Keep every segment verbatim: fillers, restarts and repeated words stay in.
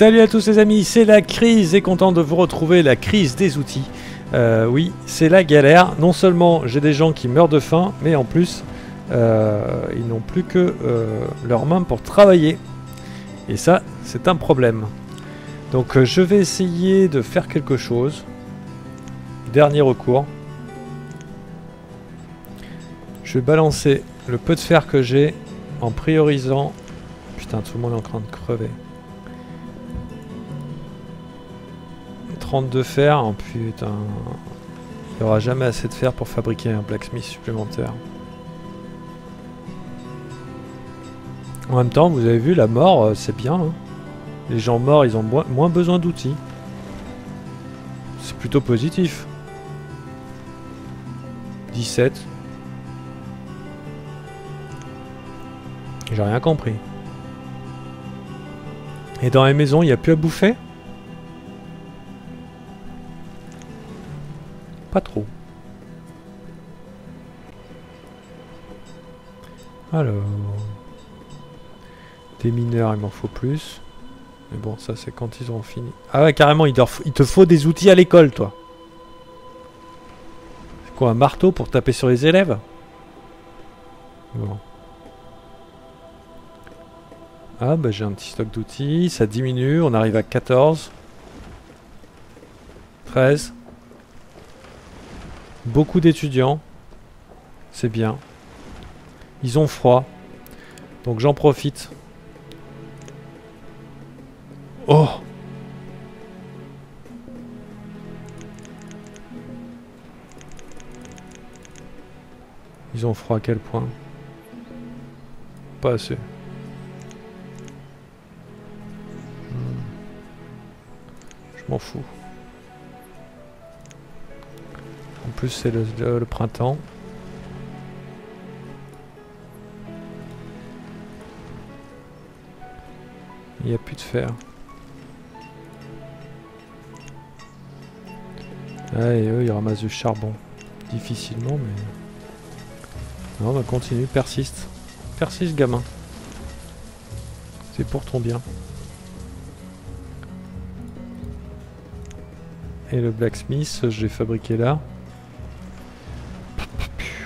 Salut à tous les amis, c'est la crise et content de vous retrouver, la crise des outils. Euh, oui, c'est la galère. Non seulement j'ai des gens qui meurent de faim, mais en plus, euh, ils n'ont plus que euh, leurs mains pour travailler. Et ça, c'est un problème. Donc euh, je vais essayer de faire quelque chose. Dernier recours. Je vais balancer le peu de fer que j'ai en priorisant... Putain, tout le monde est en train de crever. trente-deux fer, oh putain, il n'y aura jamais assez de fer pour fabriquer un blacksmith supplémentaire. En même temps, vous avez vu, la mort, c'est bien. Hein. Les gens morts, ils ont moins besoin d'outils. C'est plutôt positif. dix-sept. J'ai rien compris. Et dans les maisons, il n'y a plus à bouffer ? Pas trop. Alors... Des mineurs, il m'en faut plus. Mais bon, ça c'est quand ils auront fini. Ah ouais, carrément, il te faut des outils à l'école, toi. C'est quoi, un marteau pour taper sur les élèves? Bon. Ah bah j'ai un petit stock d'outils, ça diminue, on arrive à quatorze. treize. Beaucoup d'étudiants, c'est bien. Ils ont froid, donc j'en profite. Oh! Ils ont froid à quel point? Pas assez. Je m'en fous. En plus c'est le, le, le printemps. Il n'y a plus de fer. Ah, et eux ils ramassent du charbon. Difficilement mais... Non, on continue, persiste. Persiste gamin. C'est pour ton bien. Et le blacksmith, je l'ai fabriqué là.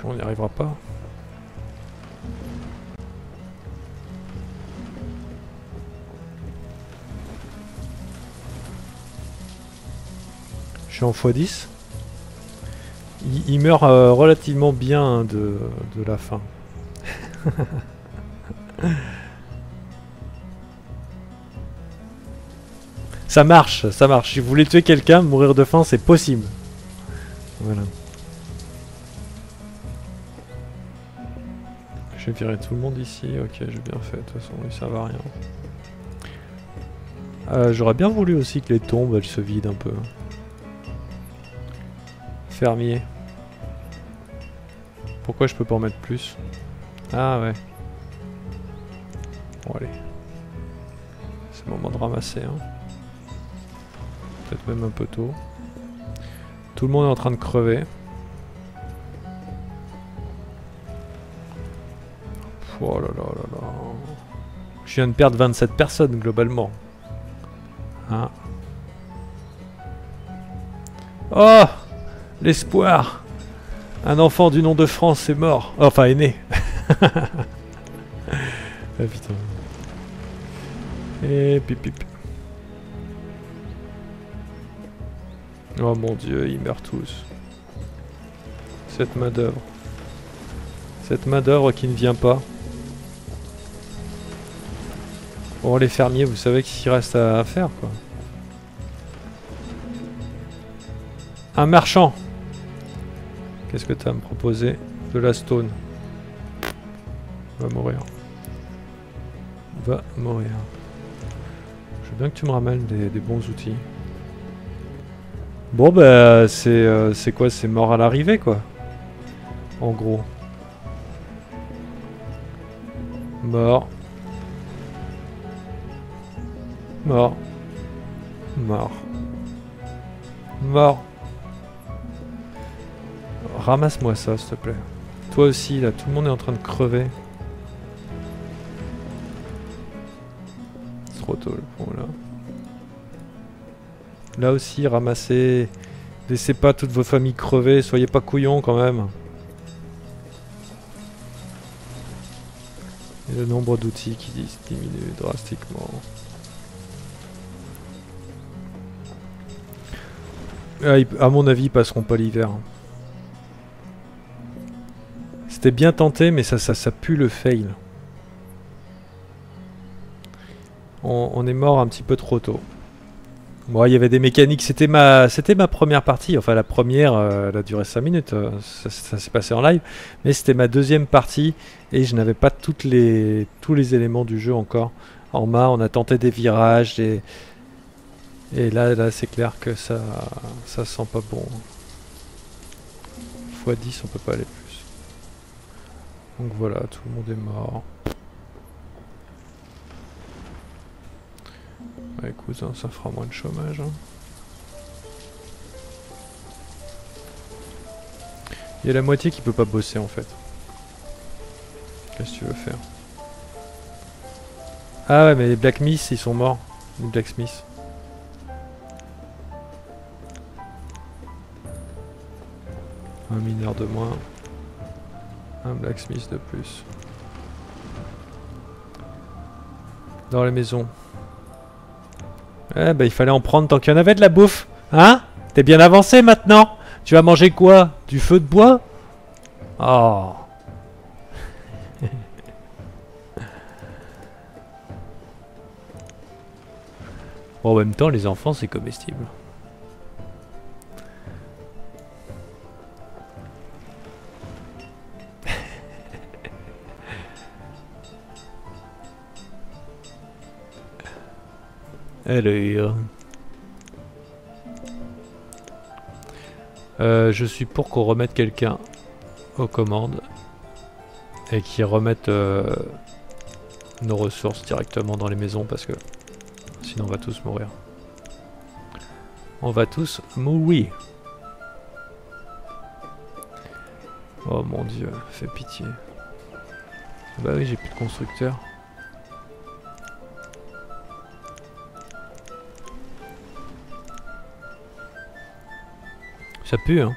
On n'y arrivera pas. Je suis en fois dix. Il, il meurt euh, relativement bien hein, de, de la faim. Ça marche, ça marche. Si vous voulez tuer quelqu'un, mourir de faim, c'est possible. Voilà. Je vais virer tout le monde ici, ok j'ai bien fait, de toute façon ils servent à rien. Euh, J'aurais bien voulu aussi que les tombes elles se vident un peu. Fermier. Pourquoi je peux pas en mettre plus? Ah ouais. Bon allez. C'est le moment de ramasser hein. Peut-être même un peu tôt. Tout le monde est en train de crever. Oh là là là là. Je viens de perdre vingt-sept personnes globalement. Hein? Oh! L'espoir! Un enfant du nom de France est mort. Enfin, est né. Ah putain. Et pip pip. Oh mon dieu, ils meurent tous. Cette main d'œuvre. Cette main d'œuvre qui ne vient pas. Bon, les fermiers, vous savez qu'il reste à faire, quoi. Un marchand. Qu'est-ce que t'as à me proposer? De la stone. Va mourir. Va mourir. Je veux bien que tu me ramènes des, des bons outils. Bon, bah, c'est euh, c'est quoi? C'est mort à l'arrivée, quoi. En gros. Mort. Mort. Mort. Mort. Ramasse-moi ça, s'il te plaît. Toi aussi, là, tout le monde est en train de crever. C'est trop tôt, le pont, là. Là aussi, ramassez. Laissez pas toutes vos familles crever, soyez pas couillons quand même. Et le nombre d'outils qui diminue drastiquement. Ah, ils, à mon avis, ils passeront pas l'hiver. C'était bien tenté, mais ça, ça, ça pue le fail. On, on est mort un petit peu trop tôt. Bon, il y avait des mécaniques, c'était ma c'était ma première partie, enfin la première, euh, elle a duré cinq minutes, euh, ça, ça s'est passé en live, mais c'était ma deuxième partie et je n'avais pas toutes les tous les éléments du jeu encore en main, on a tenté des virages, et, et là, là c'est clair que ça, ça sent pas bon. fois dix, on peut pas aller plus. Donc voilà, tout le monde est mort. Ouais, cousin, ça fera moins de chômage. Hein. Il y a la moitié qui peut pas bosser en fait. Qu'est-ce que tu veux faire? Ah ouais, mais les blacksmiths ils sont morts. Les blacksmiths. Un mineur de moins. Un blacksmith de plus. Dans les maisons. Eh ben, il fallait en prendre tant qu'il y en avait de la bouffe. Hein? T'es bien avancé maintenant? Tu vas manger quoi? Du feu de bois? Oh. Bon, en même temps, les enfants, c'est comestible. Alors. Euh, je suis pour qu'on remette quelqu'un aux commandes et qu'il remette euh, nos ressources directement dans les maisons parce que sinon on va tous mourir. On va tous mourir. Oh mon Dieu, fais pitié. Bah oui, j'ai plus de constructeur. Ça pue, hein.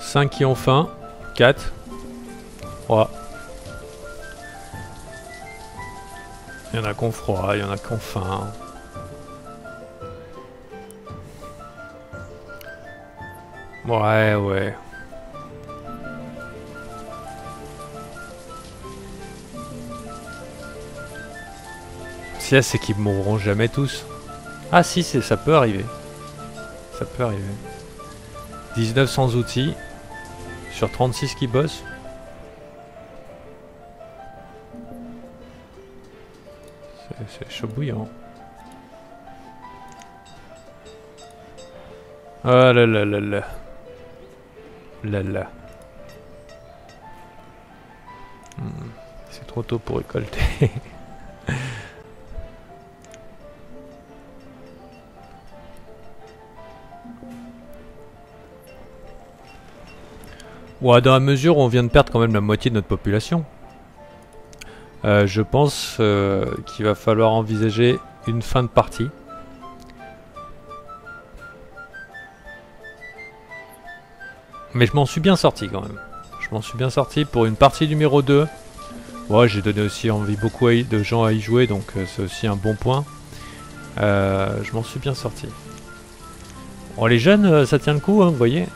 cinq qui ont faim. quatre. trois. Il y en a qui ont froid, il y en a qui ont faim. Ouais, ouais. Si là, c'est qu'ils mourront jamais tous. Ah si, ça peut arriver. Ça peut arriver. dix-neuf sans outils sur trente-six qui bossent. C'est chaud bouillant. Ah là là là là. Là là. Hmm. C'est trop tôt pour récolter. Ouais, dans la mesure où on vient de perdre quand même la moitié de notre population, euh, je pense euh, qu'il va falloir envisager une fin de partie. Mais je m'en suis bien sorti quand même. Je m'en suis bien sorti pour une partie numéro deux. Ouais, j'ai donné aussi envie beaucoup de gens à y jouer, donc euh, c'est aussi un bon point. Euh, je m'en suis bien sorti. Bon, les jeunes, ça tient le coup, hein, vous voyez.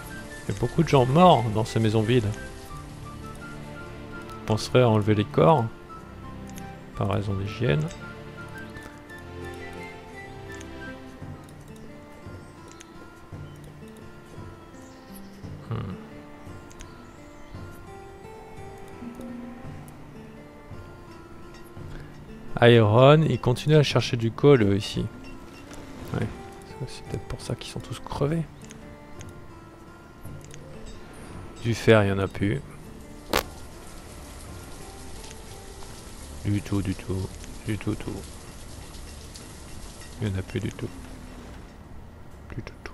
Il y a beaucoup de gens morts dans ces maisons vides. Je penserais à enlever les corps. Par raison d'hygiène. Hmm. Iron, il continue à chercher du coal eux, ici. Ouais, c'est peut-être pour ça qu'ils sont tous crevés. Du fer, il n'y en a plus. Du tout, du tout, du tout, tout. Il n'y en a plus du tout. Du tout, tout.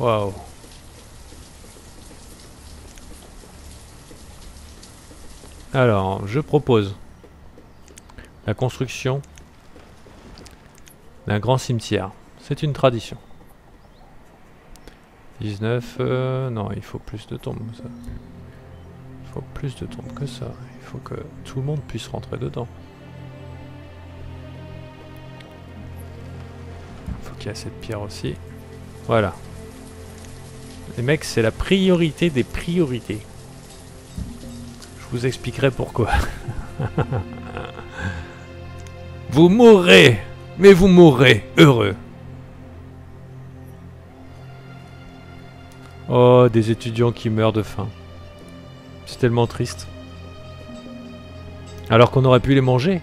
Waouh. Alors, je propose la construction d'un grand cimetière. C'est une tradition. dix-neuf... Euh, non, il faut plus de tombes. Ça. Il faut plus de tombes que ça. Il faut que tout le monde puisse rentrer dedans. Il faut qu'il y ait assez de pierres aussi. Voilà. Les mecs, c'est la priorité des priorités. Je vous expliquerai pourquoi. Vous mourrez, mais vous mourrez heureux. Oh, des étudiants qui meurent de faim. C'est tellement triste. Alors qu'on aurait pu les manger.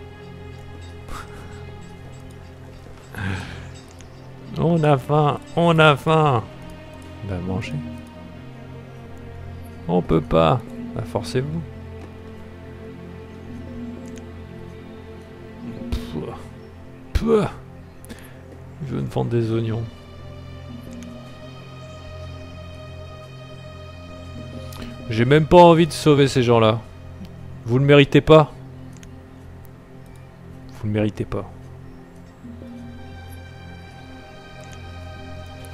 On a faim, on a faim. Bah manger. On peut pas. Bah forcez-vous. Je veux me vendre des oignons. J'ai même pas envie de sauver ces gens-là. Vous le méritez pas. Vous le méritez pas.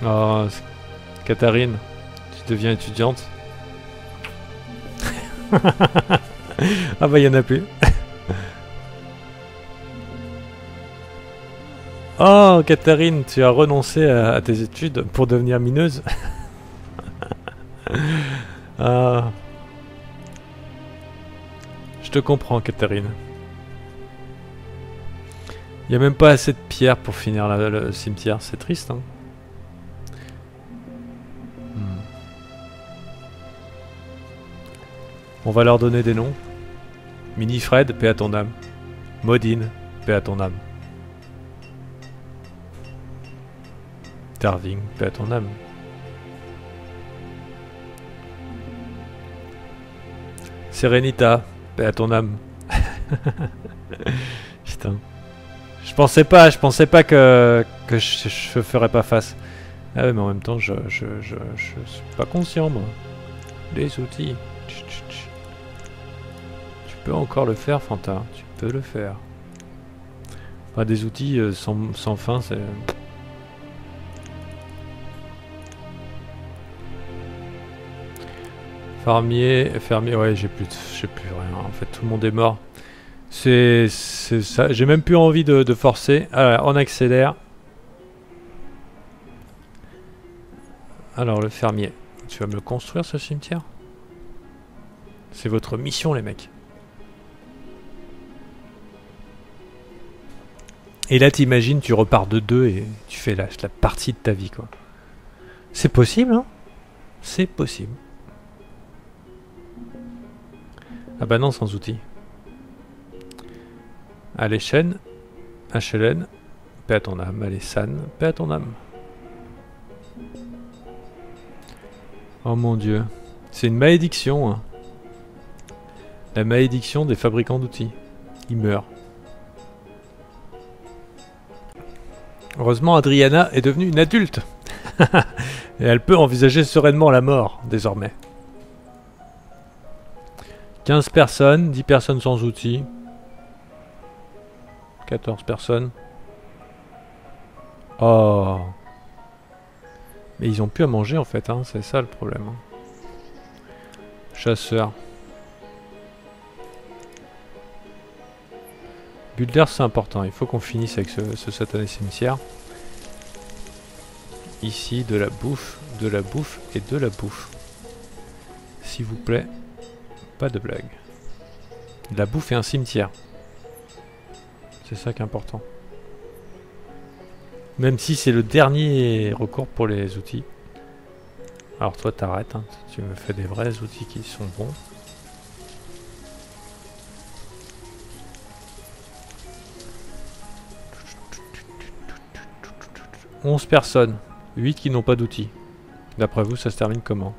Oh, Catherine, tu deviens étudiante. Ah bah il y en a plus. Oh, Catherine, tu as renoncé à, à tes études pour devenir mineuse. euh... Je te comprends, Catherine. Il n'y a même pas assez de pierres pour finir la, le cimetière, c'est triste, hein. hmm. On va leur donner des noms. Mini Fred, paix à ton âme. Maudine, paix à ton âme. Starving, paix à ton âme. Serenita, paix à ton âme. Putain. Je pensais pas, je pensais pas que, que je, je ferais pas face. Ah ouais, mais en même temps, je, je, je, je suis pas conscient, moi. Des outils. Tu peux encore le faire, Fanta. Tu peux le faire. Enfin, des outils sans, sans fin, c'est... Fermier, fermier, ouais, j'ai plus, j'ai plus rien. En fait, tout le monde est mort. C'est, c'est ça. J'ai même plus envie de, de forcer. Alors, on accélère. Alors, le fermier, tu vas me le construire ce cimetière? C'est votre mission, les mecs. Et là, t'imagines, tu repars de deux et tu fais la, la partie de ta vie, quoi. C'est possible, hein? C'est possible. Ah bah non, sans outils. Allez, Chêne, H L N, paix à ton âme. Allez, San, paix à ton âme. Oh mon dieu. C'est une malédiction, hein. La malédiction des fabricants d'outils. Ils meurent. Heureusement, Adriana est devenue une adulte. Et elle peut envisager sereinement la mort, désormais. quinze personnes, dix personnes sans outils, quatorze personnes. Oh. Mais ils ont plus à manger en fait, hein. C'est ça le problème. Chasseur. Builder, c'est important, il faut qu'on finisse avec ce, ce satané cimetière. Ici, de la bouffe, de la bouffe et de la bouffe. S'il vous plaît. Pas de blague. De la bouffe et un cimetière. C'est ça qui est important. Même si c'est le dernier recours pour les outils. Alors toi t'arrêtes, hein. Tu me fais des vrais outils qui sont bons. onze personnes. huit qui n'ont pas d'outils. D'après vous, ça se termine comment ?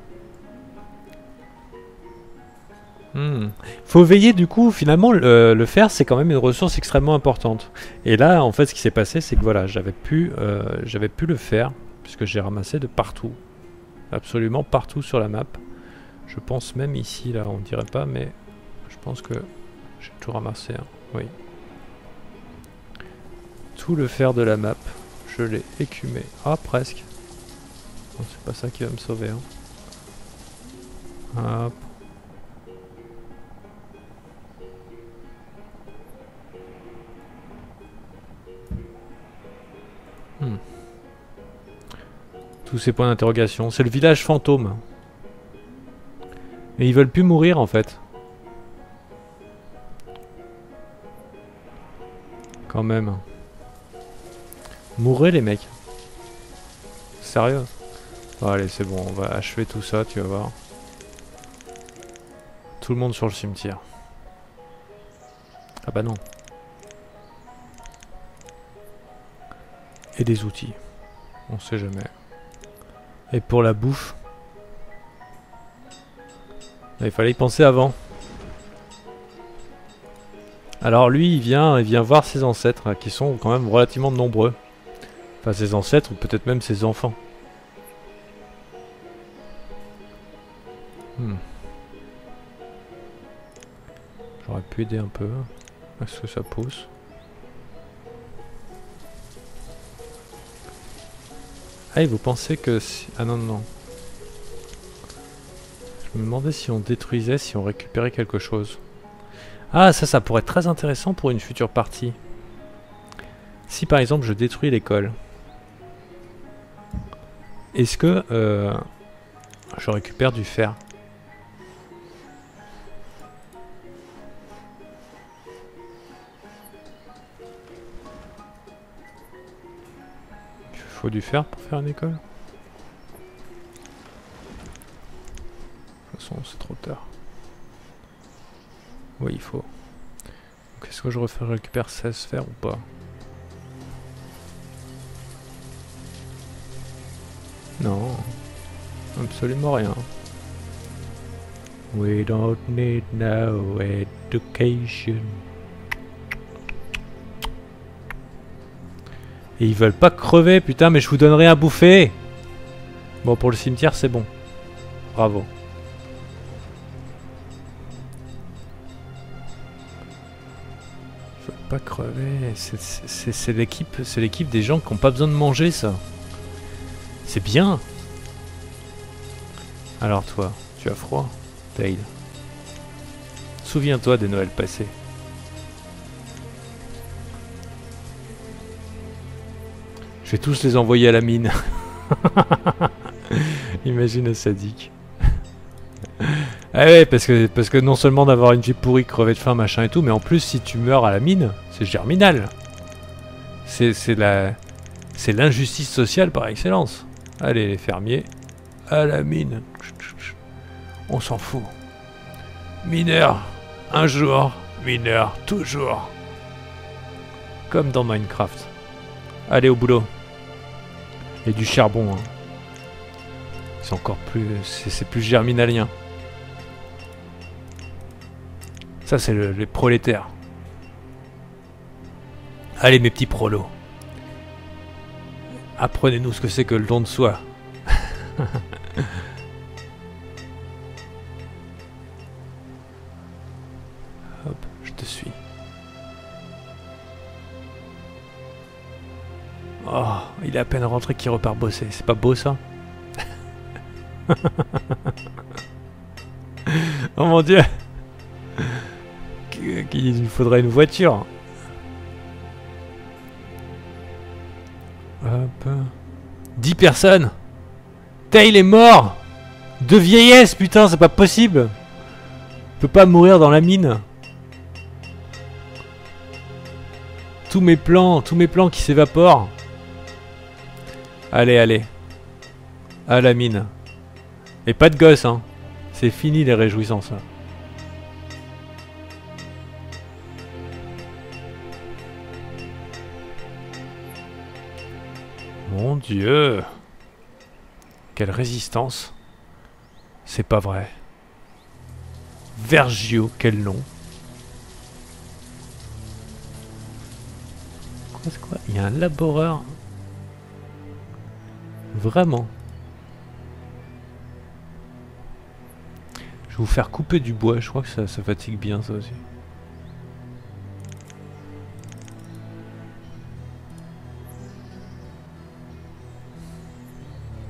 Hmm. Faut veiller du coup, finalement le, le fer c'est quand même une ressource extrêmement importante. Et là en fait ce qui s'est passé c'est que voilà, j'avais pu, euh, j'avais pu le faire puisque j'ai ramassé de partout, absolument partout sur la map. Je pense même ici là, on dirait pas mais Je pense que j'ai tout ramassé, hein. Oui. Tout le fer de la map, je l'ai écumé. Ah, presque. Bon, c'est pas ça qui va me sauver, hein. Hop. Hmm. Tous ces points d'interrogation. C'est le village fantôme. Mais ils veulent plus mourir en fait. Quand même. Mourrez les mecs. Sérieux? Bon, allez c'est bon, on va achever tout ça, tu vas voir. Tout le monde sur le cimetière. Ah bah non. Et des outils. On sait jamais. Et pour la bouffe. Il fallait y penser avant. Alors lui, il vient, il vient voir ses ancêtres, qui sont quand même relativement nombreux. Enfin, ses ancêtres, ou peut-être même ses enfants. Hmm. J'aurais pu aider un peu. Est-ce que ça pousse? Ah, et vous pensez que si... Ah non, non, non. Je me demandais si on détruisait, si on récupérait quelque chose. Ah, ça, ça pourrait être très intéressant pour une future partie. Si, par exemple, je détruis l'école. Est-ce que... Euh, je récupère du fer? Il faut du fer pour faire une école ? C'est trop tard. Oui, il faut. Est-ce que je refais, récupère seize sphères ou pas? Non. Absolument rien. We don't need no education. Et ils veulent pas crever, putain, mais je vous donnerai à bouffer. Bon, pour le cimetière, c'est bon. Bravo. Pas crever, c'est l'équipe, c'est l'équipe des gens qui n'ont pas besoin de manger ça. C'est bien. Alors toi, tu as froid, Tael. Souviens-toi des Noëls passés. Je vais tous les envoyer à la mine. Imagine un sadique. Ah ouais, parce que, parce que non seulement d'avoir une vie pourrie, crever de faim, machin et tout, mais en plus, si tu meurs à la mine, c'est Germinal. C'est la... C'est l'injustice sociale par excellence. Allez, les fermiers, à la mine. On s'en fout. Mineur, un jour, mineur, toujours. Comme dans Minecraft. Allez, au boulot. Et du charbon, hein. C'est encore plus... C'est plus germinalien. Ça, c'est le, les prolétaires. Allez, mes petits prolos. Apprenez-nous ce que c'est que le don de soi. Hop, je te suis. Oh, il est à peine rentré qu'il repart bosser. C'est pas beau, ça? Oh mon dieu! Qu'il faudrait une voiture. Hop. dix personnes. Tael est mort. De vieillesse, putain, c'est pas possible. Je peux pas mourir dans la mine. Tous mes plans, tous mes plans qui s'évaporent. Allez, allez. À la mine. Et pas de gosse, hein. C'est fini les réjouissances. Mon dieu! Quelle résistance! C'est pas vrai. Vergio, quel nom! Quoi, c'est quoi? Il y a un laboreur. Vraiment. Je vous faire couper du bois, je crois que ça, ça fatigue bien ça aussi.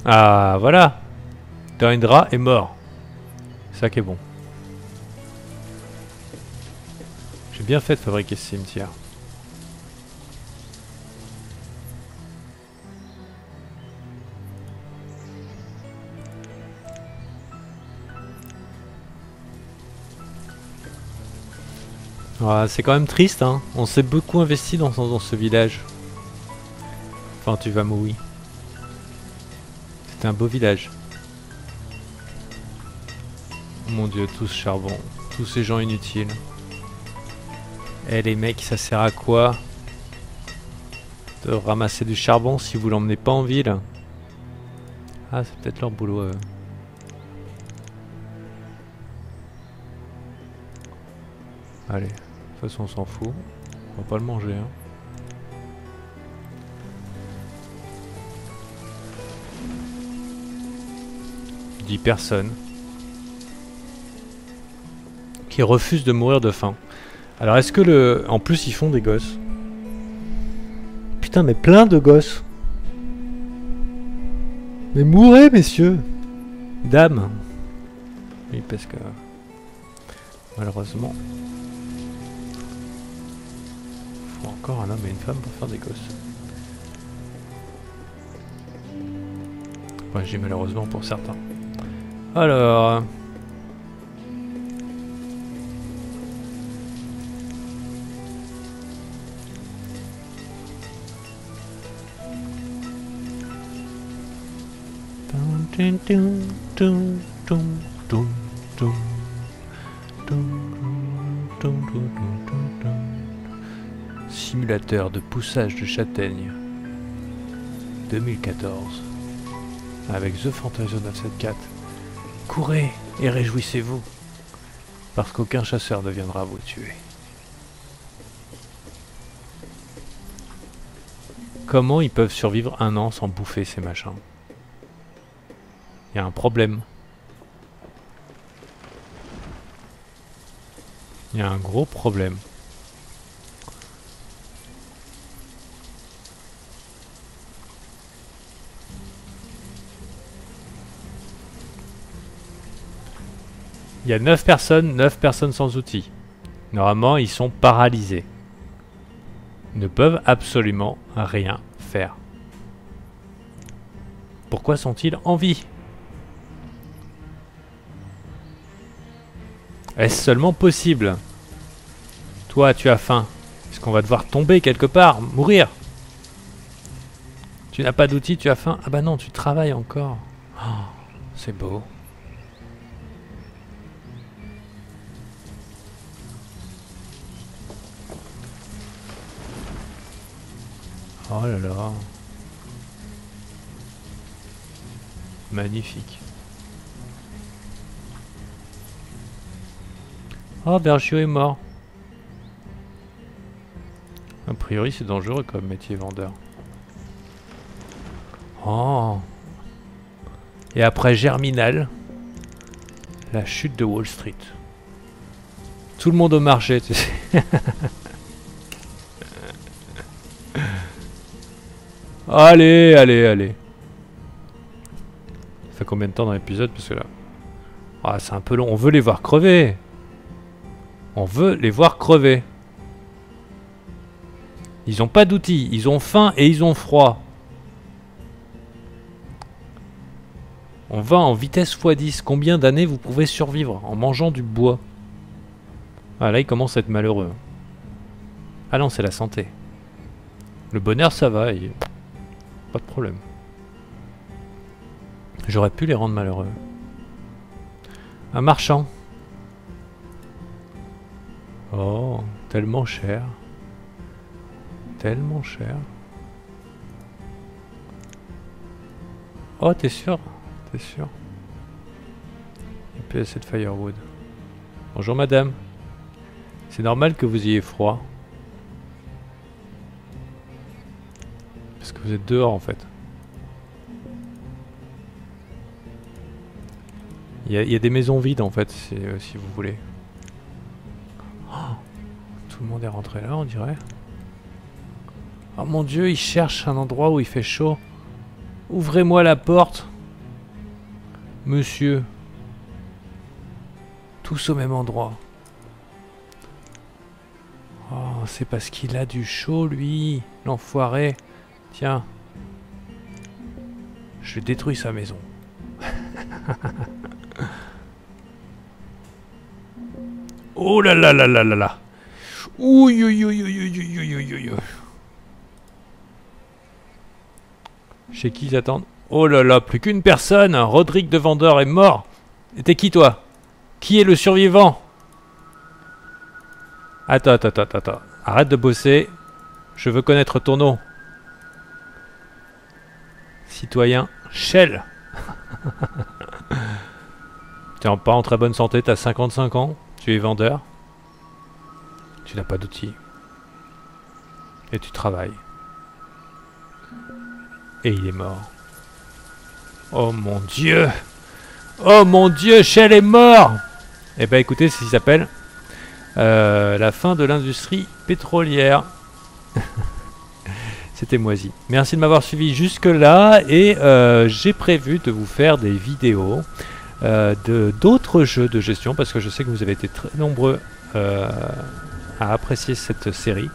Ah voilà, Dorindra est mort. C'est ça qui est bon. J'ai bien fait de fabriquer ce cimetière. Ouais, c'est quand même triste, hein. On s'est beaucoup investi dans, dans ce village. Enfin, tu vas mourir. C'était un beau village. Mon dieu, tout ce charbon. Tous ces gens inutiles. Eh les mecs, ça sert à quoi de ramasser du charbon si vous l'emmenez pas en ville? Ah, c'est peut-être leur boulot. Euh. Allez. De toute façon, on s'en fout. On va pas le manger, hein. dix personnes qui refusent de mourir de faim. Alors, est-ce que le... En plus, ils font des gosses. Putain, mais plein de gosses. Mais mourez, messieurs. Dames. Oui, parce que... Malheureusement... Encore un homme et une femme pour faire des gosses. Ouais, j'ai malheureusement pour certains. Alors... Simulateur de poussage de châtaigne deux mille quatorze avec The Fantasy neuf cent soixante-quatorze. Courez et réjouissez-vous parce qu'aucun chasseur ne viendra vous tuer. Comment ils peuvent survivre un an sans bouffer ces machins? Il y a un problème. Il y a un gros problème. Il y a neuf personnes, neuf personnes sans outils. Normalement, ils sont paralysés. Ils ne peuvent absolument rien faire. Pourquoi sont-ils en vie? Est-ce seulement possible? Toi, tu as faim. Est-ce qu'on va devoir tomber quelque part? Mourir? Tu n'as pas d'outils, tu as faim. Ah bah non, tu travailles encore. Oh, c'est beau. Oh là là. Magnifique. Oh, Bergio est mort. A priori, c'est dangereux comme métier vendeur. Oh. Et après Germinal, la chute de Wall Street. Tout le monde au marché, tu sais. Allez, allez, allez. Ça fait combien de temps dans l'épisode? Parce que là... Ah, c'est un peu long. On veut les voir crever. On veut les voir crever. Ils ont pas d'outils. Ils ont faim et ils ont froid. On va en vitesse fois dix. Combien d'années vous pouvez survivre en mangeant du bois? Ah, là, ils commencent à être malheureux. Ah non, c'est la santé. Le bonheur, ça va. Et... Pas de problème. J'aurais pu les rendre malheureux. Un marchand. Oh, tellement cher. Tellement cher. Oh, t'es sûr? T'es sûr? Et puis assez de firewood. Bonjour madame. C'est normal que vous ayez froid. Parce que vous êtes dehors en fait. Il y a, y a des maisons vides en fait, si, euh, si vous voulez. Oh, tout le monde est rentré là, on dirait. Oh mon dieu, il cherche un endroit où il fait chaud. Ouvrez-moi la porte, monsieur. Tous au même endroit. Oh, c'est parce qu'il a du chaud, lui, l'enfoiré. Tiens. Je détruis sa maison. Oh là là là là là là. Ouïe ouïe ouïe ouïe ouïe ouïe ouïe. Chez qui ils attendent? Oh là là, plus qu'une personne. Rodrigue de Vendeur est mort. Et t'es qui toi? Qui est le survivant? Attends, attends, attends, attends. Arrête de bosser. Je veux connaître ton nom. Citoyen Shell. T'es en, pas en très bonne santé, t'as cinquante-cinq ans, tu es vendeur, tu n'as pas d'outils, et tu travailles. Et il est mort. Oh mon dieu! Oh mon dieu, Shell est mort! Eh ben écoutez, c'est ce qui s'appelle euh, la fin de l'industrie pétrolière. C'était Moisi. Merci de m'avoir suivi jusque-là et euh, j'ai prévu de vous faire des vidéos euh, de d'autres jeux de gestion parce que je sais que vous avez été très nombreux euh, à apprécier cette série,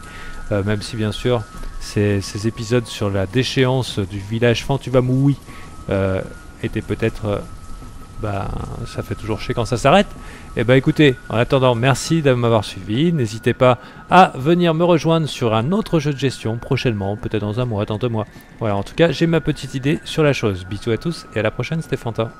euh, même si bien sûr ces, ces épisodes sur la déchéance du village Fantuvamoui euh, étaient peut-être... Euh, bah, ça fait toujours chier quand ça s'arrête. Et bah écoutez, en attendant, merci de m'avoir suivi. N'hésitez pas à venir me rejoindre sur un autre jeu de gestion prochainement, peut-être dans un mois, dans deux mois. Voilà, en tout cas, j'ai ma petite idée sur la chose. Bisous à tous et à la prochaine, c'était Fanta.